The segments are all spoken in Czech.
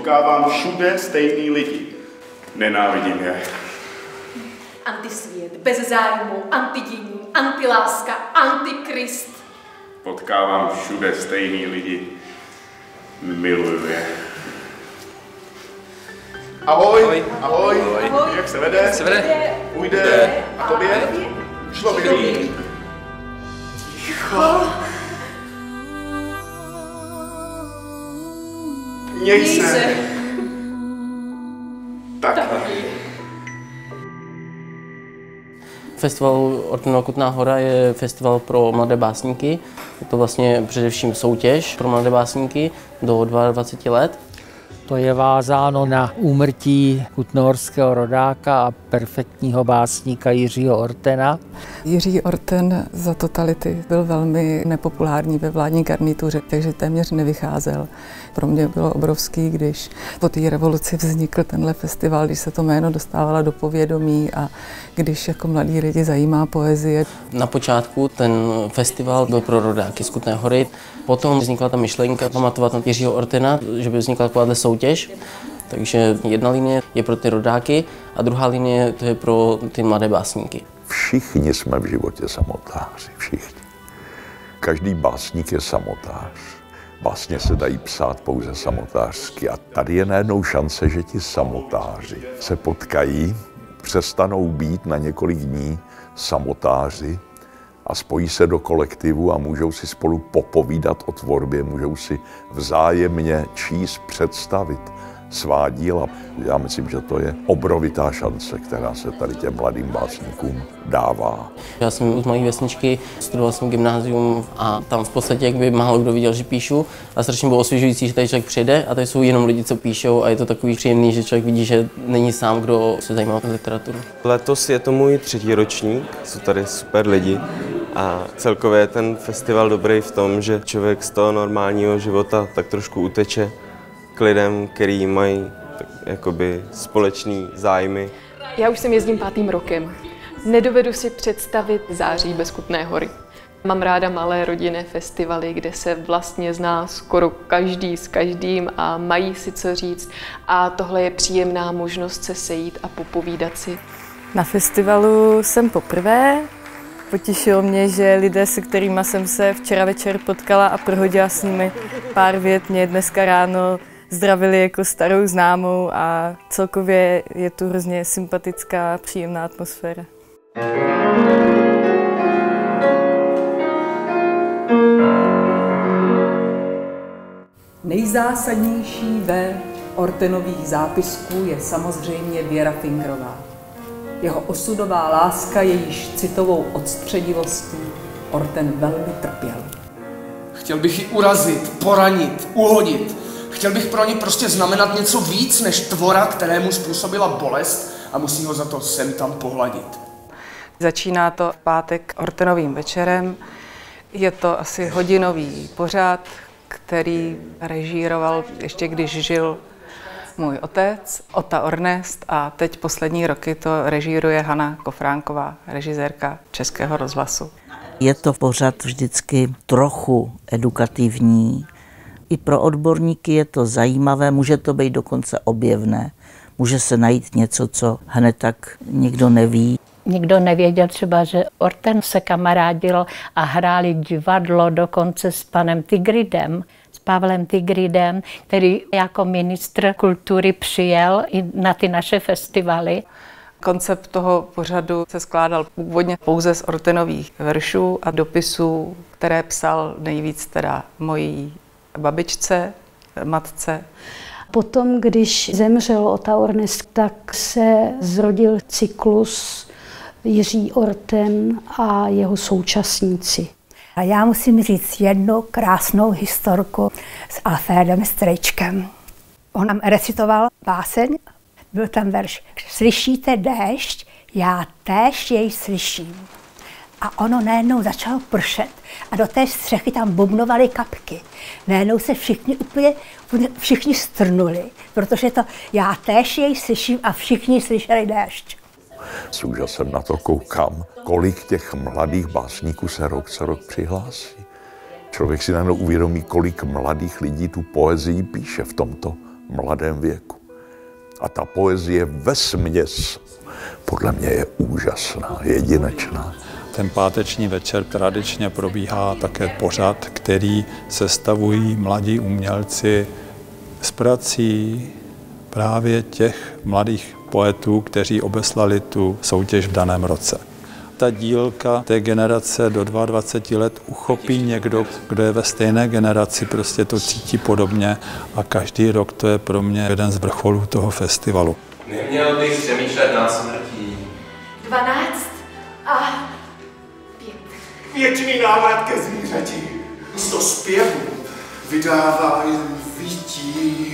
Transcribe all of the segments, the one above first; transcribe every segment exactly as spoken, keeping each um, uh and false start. potkávám všude stejný lidi. Nenávidím je. Antisvět, bez zájmu, antidění, antiláska, antikrist. Potkávám všude stejný lidi. Miluju je. Ahoj, ahoj, ahoj. ahoj. Jak se vede? Jak se vede? Půjde. A tobě? Šlo by líp. Ticho. Měj se. Takhle. Festival Ortenova Kutná Hora je festival pro mladé básníky. Je to vlastně především soutěž pro mladé básníky do dvaceti dvou let. To je vázáno na úmrtí kutnohorského rodáka a perfektního básníka Jiřího Ortena. Jiří Orten za totality byl velmi nepopulární ve vládní garnituře, takže téměř nevycházel. Pro mě bylo obrovský, když po té revoluci vznikl tenhle festival, když se to jméno dostávalo do povědomí a když jako mladí lidi zajímá poezie. Na počátku ten festival byl pro rodáky z Kutné Hory. Potom vznikla ta myšlenka pamatovat na Jiřího Ortena, že by vznikla takováhle soutěž. Takže jedna linie je pro ty rodáky a druhá linie to je pro ty mladé básníky. Všichni jsme v životě samotáři, všichni. Každý básník je samotář. Básně se dají psát pouze samotářsky a tady je najednou šance, že ti samotáři se potkají, přestanou být na několik dní samotáři a spojí se do kolektivu a můžou si spolu popovídat o tvorbě, můžou si vzájemně číst, představit svá díla. Já myslím, že to je obrovitá šance, která se tady těm mladým básníkům dává. Já jsem z malé vesničky, studoval jsem gymnázium a tam v podstatě jak by málo kdo viděl, že píšu. A strašně bylo osvěžující, že tady člověk přijde a tady jsou jenom lidi, co píšou a je to takový příjemný, že člověk vidí, že není sám, kdo se zajímá o literaturu. Letos je to můj třetí ročník, jsou tady super lidi. A celkově je ten festival dobrý v tom, že člověk z toho normálního života tak trošku uteče k lidem, který mají tak, jakoby společný zájmy. Já už jsem jezdím pátým rokem. Nedovedu si představit září bez Kutné Hory. Mám ráda malé rodinné festivaly, kde se vlastně zná skoro každý s každým a mají si co říct. A tohle je příjemná možnost se sejít a popovídat si. Na festivalu jsem poprvé. Potěšilo mě, že lidé, se kterými jsem se včera večer potkala a prohodila s nimi pár vět, mě dneska ráno zdravili jako starou známou a celkově je tu hrozně sympatická, příjemná atmosféra. Nejzásadnější ve Ortenových zápisků je samozřejmě Věra Finkrová. Jeho osudová láska, jejíž citovou odstředivostí Orten velmi trpěl. Chtěl bych ji urazit, poranit, uhodit. Chtěl bych pro ní prostě znamenat něco víc než tvora, kterému způsobila bolest a musí ho za to sem tam pohladit. Začíná to v pátek Ortenovým večerem. Je to asi hodinový pořad, který režíroval ještě když žil můj otec, Ota Ornest, a teď poslední roky to režíruje Hana Kofránková, režisérka Českého rozhlasu. Je to pořad vždycky trochu edukativní. I pro odborníky je to zajímavé, může to být dokonce objevné. Může se najít něco, co hned tak nikdo neví. Nikdo nevěděl třeba, že Orten se kamarádil a hráli divadlo dokonce s panem Tigridem. Pavlem Tigridem, který jako ministr kultury přijel i na ty naše festivaly. Koncept toho pořadu se skládal původně pouze z Ortenových veršů a dopisů, které psal nejvíc teda mojí babičce, matce. Potom, když zemřel Ota Ornest, tak se zrodil cyklus Jiří Orten a jeho současníci. A já musím říct jednu krásnou historku s Alfredem Strejčkem. On nám recitoval báseň, byl tam verš Slyšíte déšť, já též jej slyším. A ono najednou začalo pršet a do té střechy tam bubnovaly kapky. Najednou se všichni úplně, všichni strnuli, protože to já též jej slyším a všichni slyšeli déšť. S úžasem na to koukám, kolik těch mladých básníků se rok co rok přihlásí. Člověk si najednou uvědomí, kolik mladých lidí tu poezii píše v tomto mladém věku. A ta poezie vesměs podle mě je úžasná, jedinečná. Ten páteční večer tradičně probíhá také pořad, který sestavují mladí umělci s prací právě těch mladých poetů, kteří obeslali tu soutěž v daném roce. Ta dílka té generace do dvaceti dvou let uchopí někdo, kdo je ve stejné generaci, prostě to cítí podobně a každý rok to je pro mě jeden z vrcholů toho festivalu. Neměl bych přemýšlet nad smrtí. dvanáct a pět. Věčný návrat ke zvířeti. Sto zpěvů vydává jen vítí,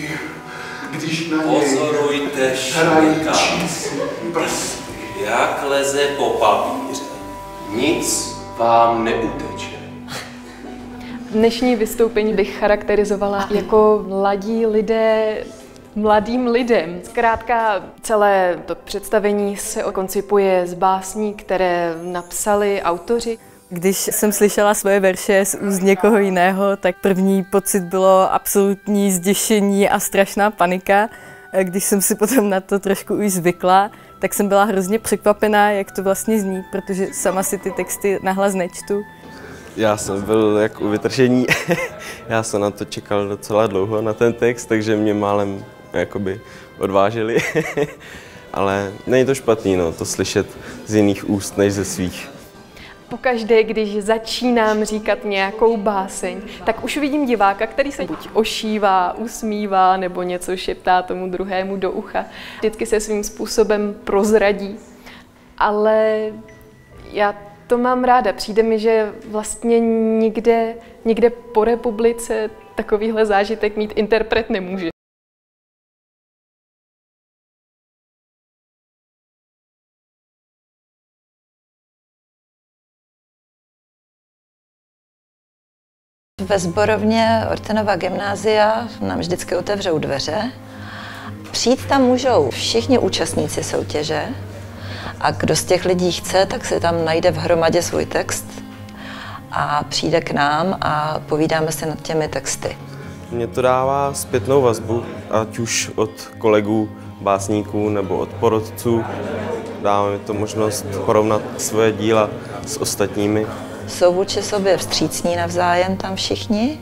když na něj hrají číslo prst. Jak leze po papíře, nic vám neuteče. Dnešní vystoupení bych charakterizovala jako mladí lidé mladým lidem. Zkrátka celé to představení se koncipuje z básní, které napsali autoři. Když jsem slyšela svoje verše z úst někoho jiného, tak první pocit bylo absolutní zděšení a strašná panika. Když jsem si potom na to trošku už zvykla, tak jsem byla hrozně překvapená, jak to vlastně zní, protože sama si ty texty nahlas nečtu. Já jsem byl jak u vytržení, já jsem na to čekal docela dlouho na ten text, takže mě málem jakoby odvážili, ale není to špatný, no, to slyšet z jiných úst než ze svých. Pokaždé, když začínám říkat nějakou báseň, tak už vidím diváka, který se buď ošívá, usmívá nebo něco šeptá tomu druhému do ucha. Vždycky se svým způsobem prozradí, ale já to mám ráda. Přijde mi, že vlastně nikde, nikde po republice takovýhle zážitek mít interpret nemůže. Ve sborovně Ortenova gymnázia nám vždycky otevřou dveře. Přijít tam můžou všichni účastníci soutěže a kdo z těch lidí chce, tak si tam najde v hromadě svůj text a přijde k nám a povídáme se nad těmi texty. Mně to dává zpětnou vazbu, ať už od kolegů básníků nebo od porotců. Dává mi to možnost porovnat svoje díla s ostatními. Jsou vůči sobě vstřícní navzájem tam všichni,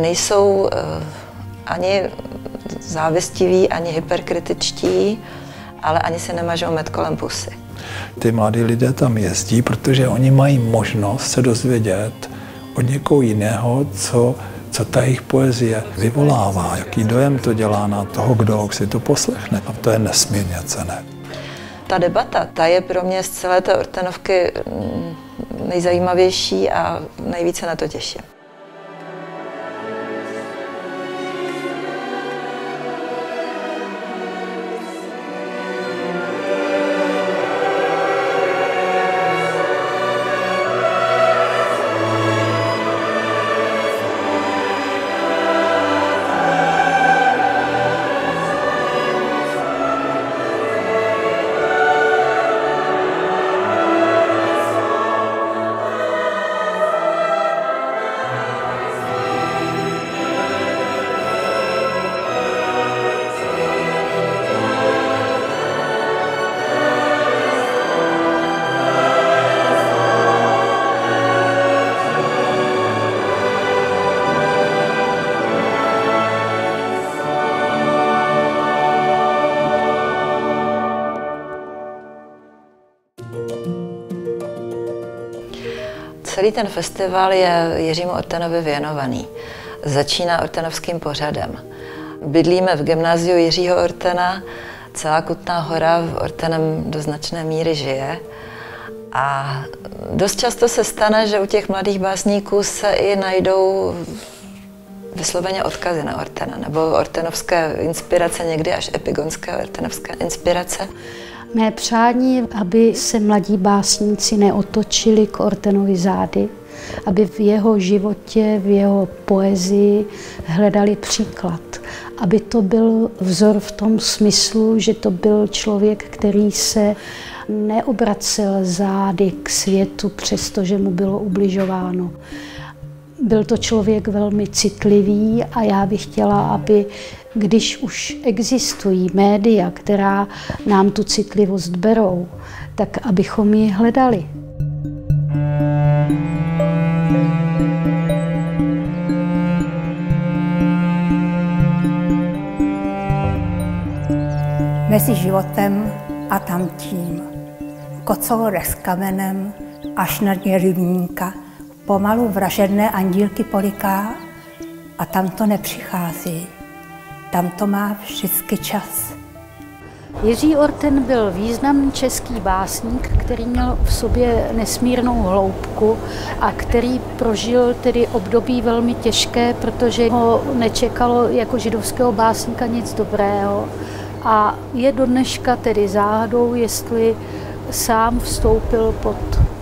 nejsou ani závistiví, ani hyperkritičtí, ale ani se nemažou med kolem pusy. Ty mladí lidé tam jezdí, protože oni mají možnost se dozvědět od někoho jiného, co, co ta jejich poezie vyvolává, jaký dojem to dělá na toho, kdo si to poslechne. A to je nesmírně cenné. Ta debata, ta je pro mě z celé té Ortenovky nejzajímavější a nejvíce na to těším. Celý ten festival je Jiřímu Ortenovi věnovaný. Začíná ortenovským pořadem. Bydlíme v gymnáziu Jiřího Ortena, celá Kutná Hora v Ortenem do značné míry žije. A dost často se stane, že u těch mladých básníků se i najdou vysloveně odkazy na Ortena, nebo ortenovské inspirace, někdy až epigonské ortenovské inspirace. Mé přání je, aby se mladí básníci neotočili k Ortenovi zády, aby v jeho životě, v jeho poezii hledali příklad. Aby to byl vzor v tom smyslu, že to byl člověk, který se neobracel zády k světu, přestože mu bylo ubližováno. Byl to člověk velmi citlivý a já bych chtěla, aby Když už existují média, která nám tu citlivost berou, tak abychom ji hledali. Mezi životem a tamtím, kocourech s kamenem až na dně rybníka, pomalu vražedné andílky poliká a tam to nepřichází. Tam to má vždycky čas. Jiří Orten byl významný český básník, který měl v sobě nesmírnou hloubku a který prožil tedy období velmi těžké, protože ho nečekalo jako židovského básníka nic dobrého. A je do dneška tedy záhadou, jestli sám vstoupil pod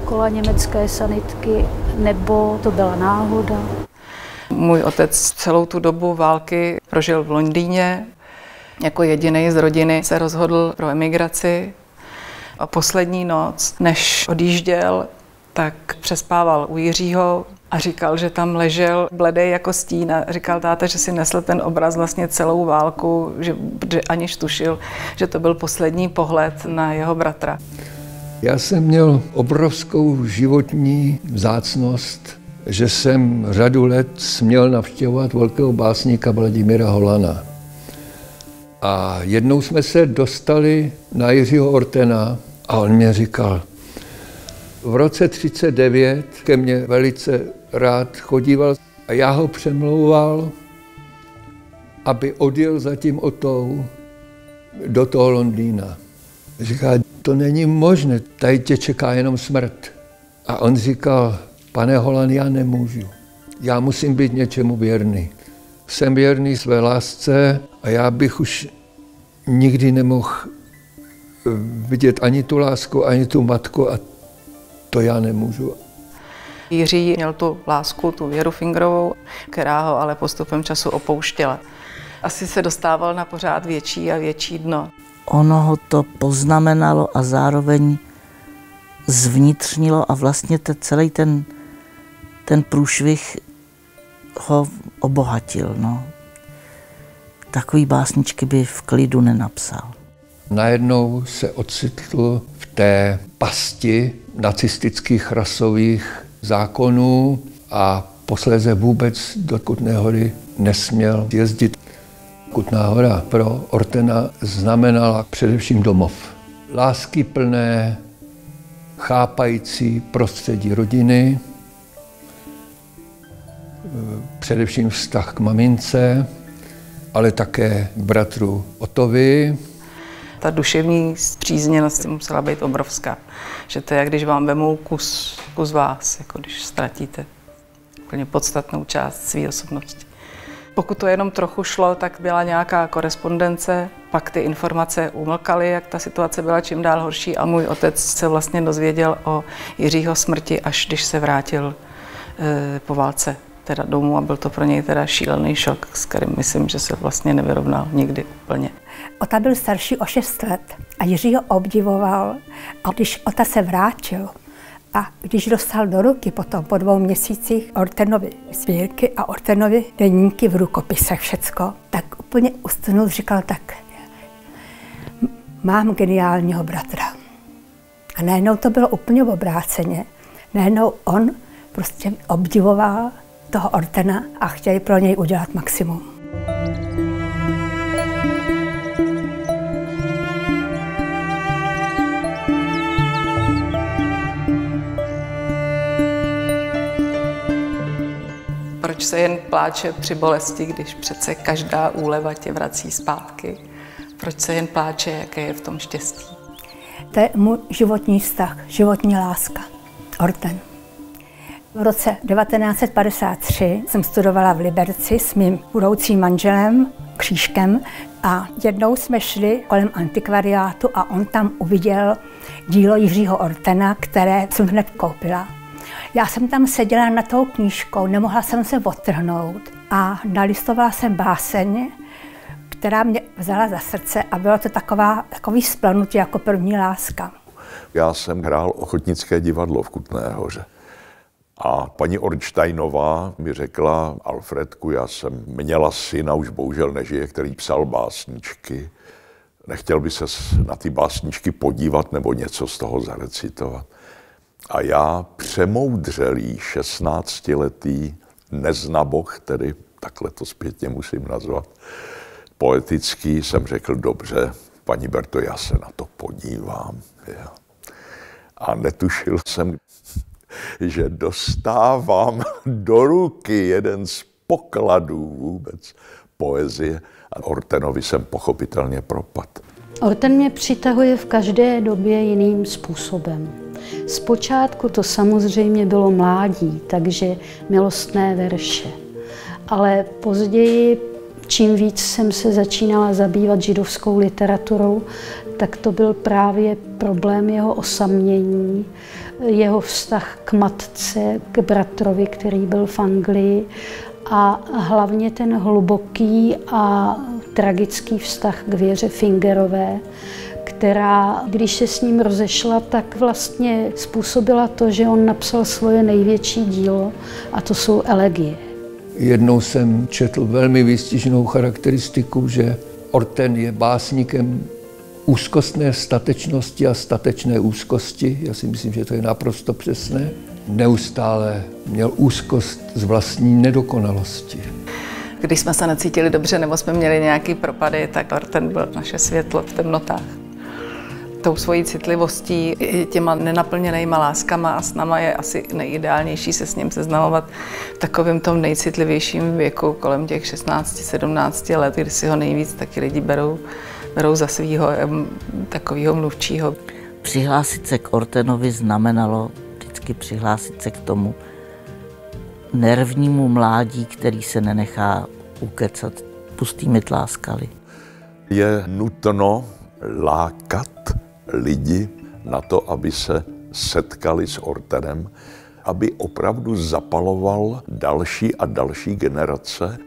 kola německé sanitky, nebo to byla náhoda. Můj otec celou tu dobu války prožil v Londýně. Jako jediný z rodiny se rozhodl pro emigraci. A poslední noc, než odjížděl, tak přespával u Jiřího a říkal, že tam ležel bledej jako stín a říkal táta, že si nesl ten obraz vlastně celou válku, že, že aniž tušil, že to byl poslední pohled na jeho bratra. Já jsem měl obrovskou životní vzácnost, že jsem řadu let směl navštěvovat velkého básníka Vladimíra Holana. A jednou jsme se dostali na Jiřího Ortena a on mě říkal, v roce třicet devět ke mně velice rád chodíval a já ho přemlouval, aby odjel za tím Otou do toho Londýna. Říká, to není možné, tady tě čeká jenom smrt. A on říkal, pane Holan, já nemůžu. Já musím být něčemu věrný. Jsem věrný své lásce a já bych už nikdy nemohl vidět ani tu lásku, ani tu matku a to já nemůžu. Jiří měl tu lásku, tu Věru Finkrovou, která ho ale postupem času opouštěla. Asi se dostával na pořád větší a větší dno. Ono ho to poznamenalo a zároveň zvnitřnilo a vlastně te, celý ten, ten průšvih ho obohatil. No. Takový básničky by v klidu nenapsal. Najednou se ocitl v té pasti nacistických rasových zákonů a posléze vůbec do Kutné hory nesměl jezdit. Kutná hora pro Ortena znamenala především domov. Láskyplné, chápající prostředí rodiny, především vztah k mamince, ale také bratru Otovi. Ta duševní spřízněnost musela být obrovská. Že to je, když vám vemou kus, kus vás, jako když ztratíte úplně podstatnou část své osobnosti. Pokud to jenom trochu šlo, tak byla nějaká korespondence, pak ty informace umlkaly, jak ta situace byla čím dál horší a můj otec se vlastně dozvěděl o Jiřího smrti, až když se vrátil e, po válce teda domů a byl to pro něj teda šílený šok, s kterým myslím, že se vlastně nevyrovnal nikdy úplně. Ota byl starší o šest let a Jiří ho obdivoval a když Ota se vrátil a když dostal do ruky potom po dvou měsících Ortenovy sbírky a Ortenovy deníky v rukopisech všecko, tak úplně ustnul, říkal tak, mám geniálního bratra. A najednou to bylo úplně obráceně. Najednou on prostě obdivoval toho Ortena a chtěl pro něj udělat maximum. Proč se jen pláče při bolesti, když přece každá úleva tě vrací zpátky? Proč se jen pláče, jaké je v tom štěstí? To je můj životní vztah, životní láska. Orten. V roce devatenáct set padesát tři jsem studovala v Liberci s mým budoucím manželem Křížkem a jednou jsme šli kolem antikvariátu a on tam uviděl dílo Jiřího Ortena, které jsem hned koupila. Já jsem tam seděla nad tou knížkou, nemohla jsem se odtrhnout a nalistovala jsem báseň, která mě vzala za srdce a bylo to taková, takový splanutí jako první láska. Já jsem hrál ochotnické divadlo v Kutné hoře. A paní Ornsteinová mi řekla: Alfredku, já jsem měla syna, už bohužel nežije, který psal básničky. Nechtěl by se na ty básničky podívat nebo něco z toho zarecitovat. A já, přemoudřelý šestnáctiletý neznaboch, tedy takhle to zpětně musím nazvat, poetický, jsem řekl: dobře, paní Berto, já se na to podívám. A netušil jsem, že dostávám do ruky jeden z pokladů vůbec poezie. A Ortenovi jsem pochopitelně propad. Orten mě přitahuje v každé době jiným způsobem. Zpočátku to samozřejmě bylo mládí, takže milostné verše. Ale později, čím víc jsem se začínala zabývat židovskou literaturou, tak to byl právě problém jeho osamění, jeho vztah k matce, k bratrovi, který byl v Anglii, a hlavně ten hluboký a tragický vztah k Věře Fingerové, která, když se s ním rozešla, tak vlastně způsobila to, že on napsal svoje největší dílo, a to jsou elegie. Jednou jsem četl velmi výstižnou charakteristiku, že Orten je básníkem úzkostné statečnosti a statečné úzkosti. Já si myslím, že to je naprosto přesné. Neustále měl úzkost z vlastní nedokonalosti. Když jsme se necítili dobře nebo jsme měli nějaké propady, tak Orten byl naše světlo v temnotách. Tou svojí citlivostí, těma nenaplněnýma láskama a snama je asi nejideálnější se s ním seznamovat v takovém tom nejcitlivějším věku, kolem těch šestnácti sedmnácti let, kdy si ho nejvíc taky lidi berou, berou za svýho takového mluvčího. Přihlásit se k Ortenovi znamenalo vždycky přihlásit se k tomu nervnímu mládí, který se nenechá ukecat pustými tláskali. Je nutno lákat lidi na to, aby se setkali s Ortenem, aby opravdu zapaloval další a další generace,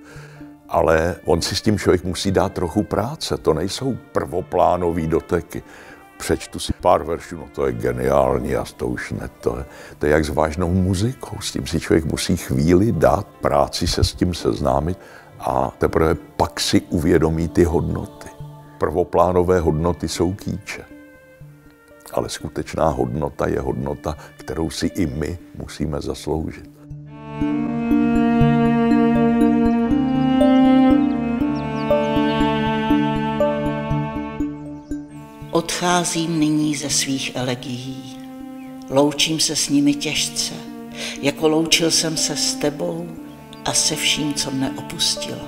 ale on si s tím člověk musí dát trochu práce, to nejsou prvoplánové doteky. Přečtu si pár veršů, no to je geniální, a to už ne, to je, to je jak s vážnou muzikou, s tím si člověk musí chvíli dát práci se s tím seznámit a teprve pak si uvědomí ty hodnoty. Prvoplánové hodnoty jsou kýče. Ale skutečná hodnota je hodnota, kterou si i my musíme zasloužit. Odcházím nyní ze svých elegií. Loučím se s nimi těžce, jako loučil jsem se s tebou a se vším, co mne opustilo.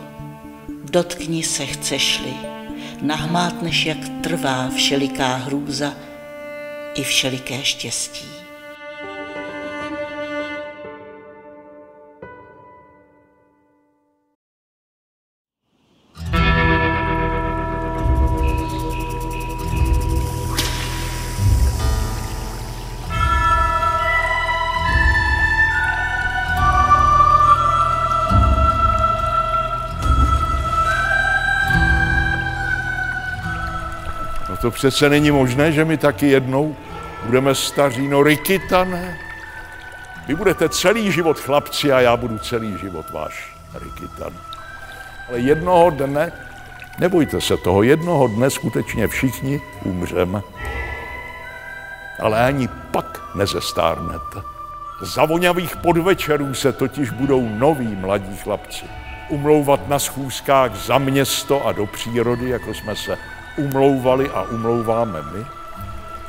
Dotkni se, chceš-li, nahmátneš, jak trvá všeliká hrůza i všeliké štěstí. To přece není možné, že my taky jednou budeme staří. No Rikitané, vy budete celý život chlapci a já budu celý život váš Rikitan. Ale jednoho dne, nebojte se toho, jednoho dne skutečně všichni umřeme. Ale ani pak nezestárnete. Za voňavých podvečerů se totiž budou noví mladí chlapci umlouvat na schůzkách za město a do přírody, jako jsme se umlouvali a umlouváme my.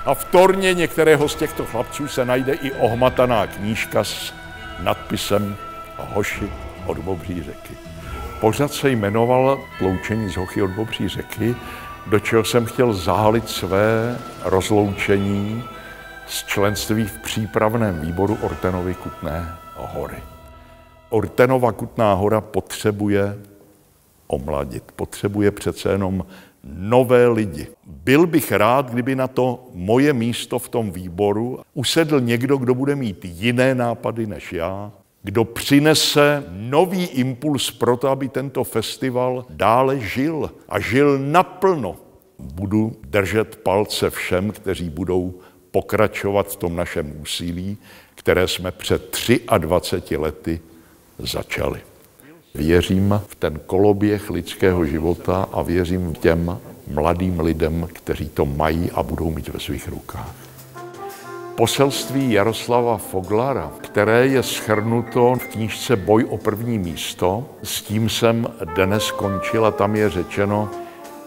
A v torně některého z těchto chlapců se najde i ohmataná knížka s nadpisem Hoši od Bobří řeky. Pořad se jmenoval Loučení z Hochy od Bobří řeky, do čeho jsem chtěl zahalit své rozloučení s členství v přípravném výboru Ortenovy Kutné hory. Ortenova Kutná hora potřebuje omladit, potřebuje přece jenom nové lidi. Byl bych rád, kdyby na to moje místo v tom výboru usedl někdo, kdo bude mít jiné nápady než já, kdo přinese nový impuls pro to, aby tento festival dále žil a žil naplno. Budu držet palce všem, kteří budou pokračovat v tom našem úsilí, které jsme před dvaceti třemi lety začali. Věřím v ten koloběh lidského života a věřím v těm mladým lidem, kteří to mají a budou mít ve svých rukách. Poselství Jaroslava Foglara, které je shrnuto v knížce Boj o první místo, s tím jsem dnes končil a tam je řečeno,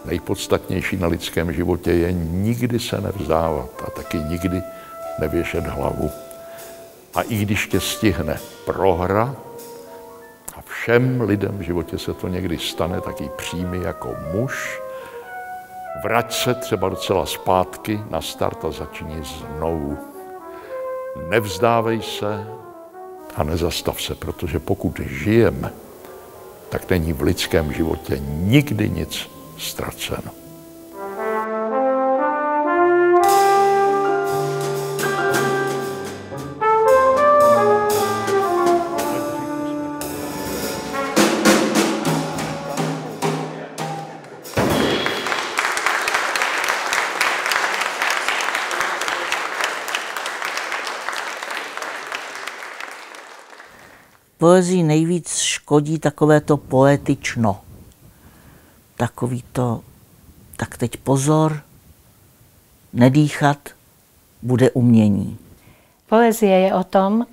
nejpodstatnější na lidském životě je nikdy se nevzdávat a taky nikdy nevěšet hlavu. A i když tě stihne prohra, a všem lidem v životě se to někdy stane, tak ji přijmi jako muž, vrať se třeba docela zpátky na start a začni znovu. Nevzdávej se a nezastav se, protože pokud žijeme, tak není v lidském životě nikdy nic ztraceno. Poezii nejvíc škodí takovéto poetično. Takový to, tak teď pozor, nedýchat, bude umění. Poezie je o tom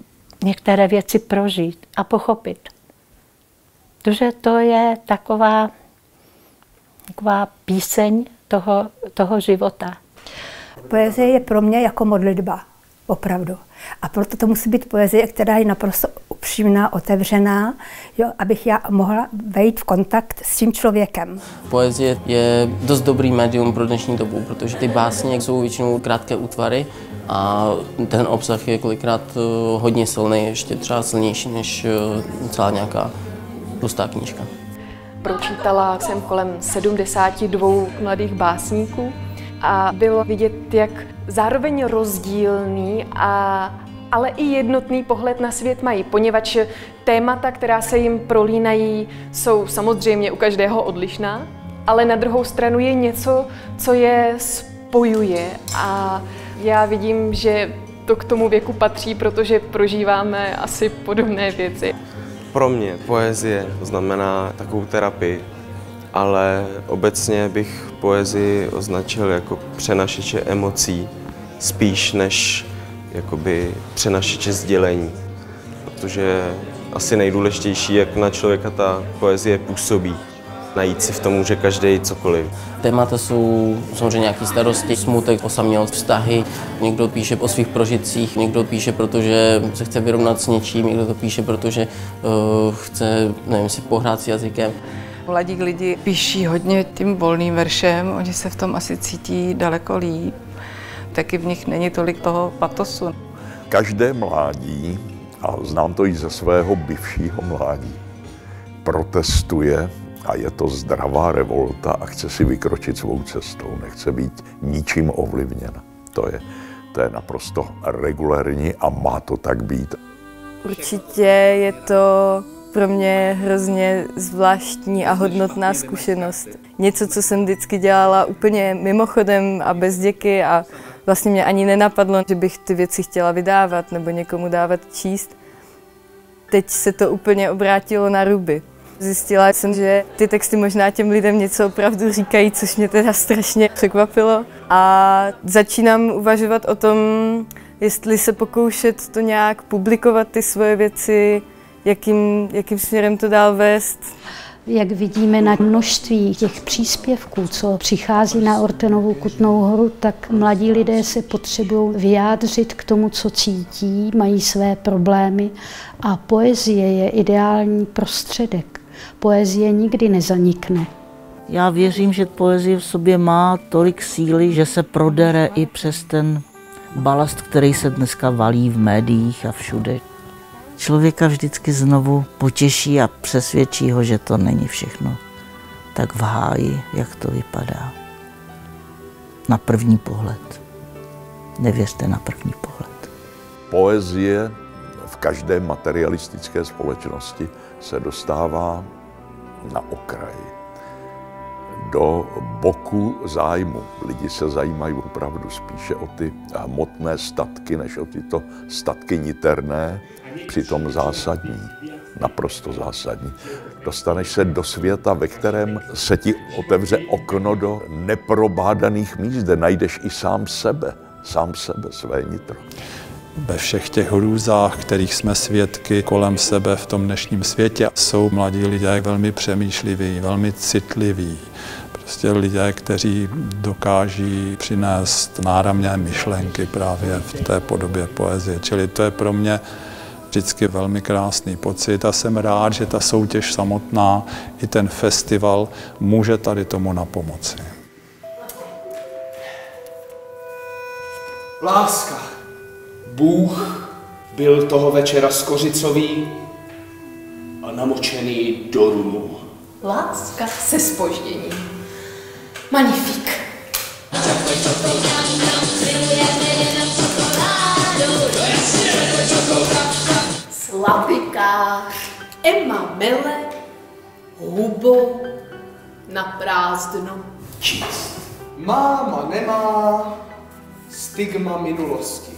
některé věci prožít a pochopit. Protože to je taková, taková píseň toho, toho života. Poezie je pro mě jako modlitba, opravdu. A proto to musí být poezie, která je naprosto upřímná, otevřená, jo, abych já mohla vejít v kontakt s tím člověkem. Poezie je dost dobrý médium pro dnešní dobu, protože ty básně jsou většinou krátké útvary a ten obsah je kolikrát hodně silný, ještě třeba silnější než celá nějaká hustá knížka. Pročítala jsem kolem sedmdesáti dvou mladých básníků a bylo vidět, jak zároveň rozdílný a ale i jednotný pohled na svět mají, poněvadž témata, která se jim prolínají, jsou samozřejmě u každého odlišná, ale na druhou stranu je něco, co je spojuje. A já vidím, že to k tomu věku patří, protože prožíváme asi podobné věci. Pro mě poezie znamená takovou terapii, ale obecně bych poezii označil jako přenašeče emocí spíš než jakoby přenašeče sdělení, protože asi nejdůležitější, jak na člověka ta poezie působí. Najít si v tom může každý cokoliv. Témata jsou samozřejmě nějaké starosti, smutek, osamělost, vztahy. Někdo píše o svých prožitcích, někdo píše, protože se chce vyrovnat s něčím, někdo to píše, protože uh, chce, nevím, si pohrát s jazykem. Mladí lidi píší hodně tím volným veršem, oni se v tom asi cítí daleko líp. Taky v nich není tolik toho patosu. Každé mládí, a znám to i ze svého bývalého mládí, protestuje a je to zdravá revolta a chce si vykročit svou cestou, nechce být ničím ovlivněna. To je, to je naprosto regulérní a má to tak být. Určitě je to pro mě hrozně zvláštní a hodnotná zkušenost. Něco, co jsem vždycky dělala úplně mimochodem a bez děky a vlastně mě ani nenapadlo, že bych ty věci chtěla vydávat nebo někomu dávat číst. Teď se to úplně obrátilo na ruby. Zjistila jsem, že ty texty možná těm lidem něco opravdu říkají, což mě teda strašně překvapilo. A začínám uvažovat o tom, jestli se pokoušet to nějak publikovat, ty svoje věci, jakým, jakým směrem to dál vést. Jak vidíme na množství těch příspěvků, co přichází na Ortenovou Kutnou horu, tak mladí lidé se potřebují vyjádřit k tomu, co cítí, mají své problémy a poezie je ideální prostředek. Poezie nikdy nezanikne. Já věřím, že poezie v sobě má tolik síly, že se prodere i přes ten balast, který se dneska valí v médiích a všude. Člověka vždycky znovu potěší a přesvědčí ho, že to není všechno tak v háji, jak to vypadá. Na první pohled. Nevěřte na první pohled. Poezie v každé materialistické společnosti se dostává na okraj. do boku zájmu. Lidi se zajímají opravdu spíše o ty hmotné statky, než o tyto statky niterné, přitom zásadní, naprosto zásadní. Dostaneš se do světa, ve kterém se ti otevře okno do neprobádaných míst, kde najdeš i sám sebe, sám sebe, své nitro. Ve všech těch hrůzách, kterých jsme svědky kolem sebe v tom dnešním světě, jsou mladí lidé velmi přemýšliví, velmi citliví. Prostě lidé, kteří dokáží přinést náramné myšlenky právě v té podobě poezie. Čili to je pro mě vždycky velmi krásný pocit a jsem rád, že ta soutěž samotná i ten festival může tady tomu napomoci. Láska. Bůh byl toho večera skořicový a namočený do rumu. Láska se zpožděním. Magnifik. Slavikář Emma Mele, hubo na prázdno. Číst. Máma nemá stigma minulosti.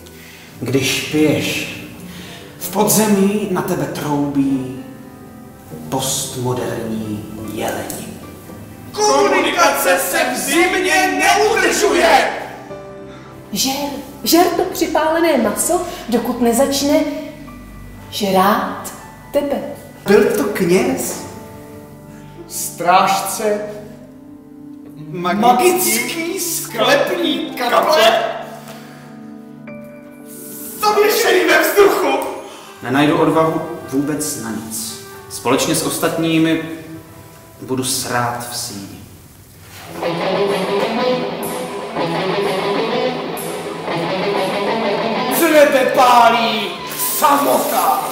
Když piješ, v podzemí na tebe troubí postmoderní jeleni. Komunikace se v zimě neudržuje! Žer, žer to připálené maso, dokud nezačne žrát tebe. Byl to kněz, strážce, magický sklepní kaple. Zavěšený ve vzduchu! Nenajdu odvahu vůbec na nic. Společně s ostatními budu srát v síni. Z nebe pálí samota!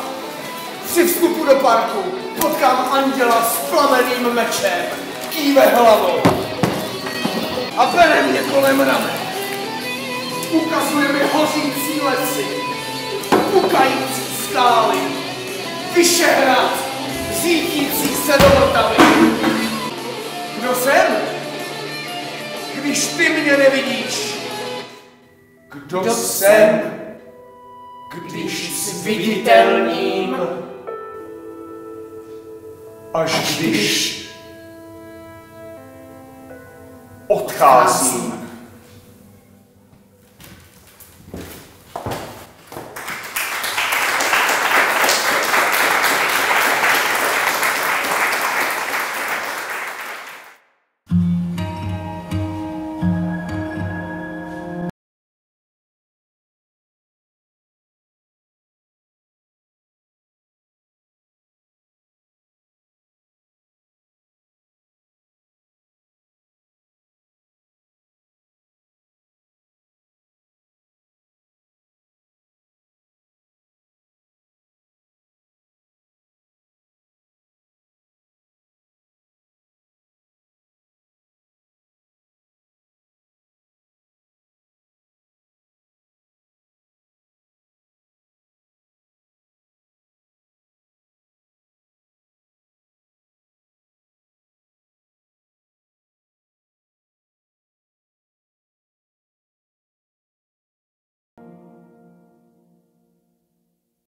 Při vstupu do parku potkám anděla s plamenným mečem. Kýve hlavou a bere mě kolem ramen. Ukazuje mi hořící lesy, pukající skály, Vyšehrad, řídící se do Vltavy. Kdo jsem, když ty mě nevidíš? Kdo, Kdo jsem, když s viditelným, až když odcházím?